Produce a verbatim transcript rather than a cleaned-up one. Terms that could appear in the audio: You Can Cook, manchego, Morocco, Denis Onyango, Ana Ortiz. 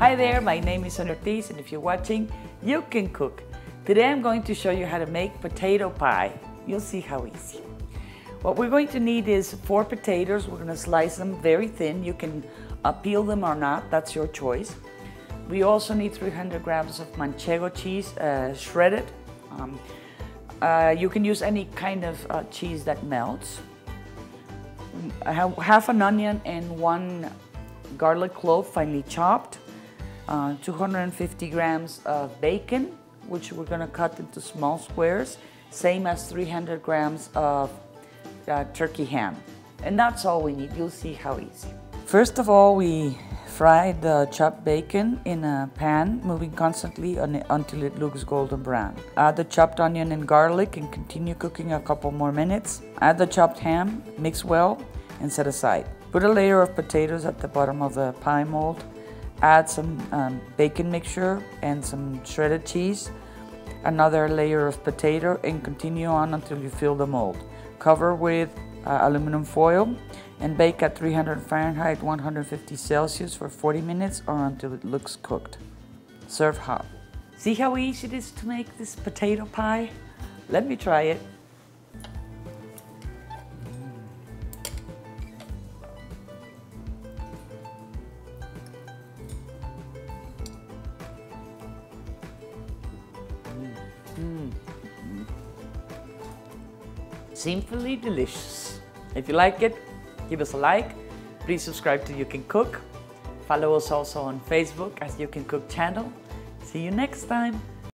Hi there, my name is Ana Ortiz, and if you're watching, You Can Cook. Today I'm going to show you how to make potato pie. You'll see how easy. What we're going to need is four potatoes. We're going to slice them very thin. You can uh, peel them or not, that's your choice. We also need three hundred grams of manchego cheese, uh, shredded. Um, uh, you can use any kind of uh, cheese that melts. Half an onion and one garlic clove, finely chopped. Uh, two hundred fifty grams of bacon, which we're going to cut into small squares, same as three hundred grams of uh, turkey ham. And that's all we need. You'll see how easy. First of all, we fry the chopped bacon in a pan, moving constantly until it looks golden brown. Add the chopped onion and garlic and continue cooking a couple more minutes. Add the chopped ham, mix well, and set aside. Put a layer of potatoes at the bottom of the pie mold. Add some um, bacon mixture and some shredded cheese, another layer of potato, and continue on until you fill the mold. Cover with uh, aluminum foil and bake at three hundred Fahrenheit, one hundred fifty Celsius for forty minutes or until it looks cooked. Serve hot. See how easy it is to make this potato pie? Let me try it. Mm. Simply delicious. If you like it, give us a like. Please subscribe to You Can Cook. Follow us also on Facebook as You Can Cook channel. See you next time.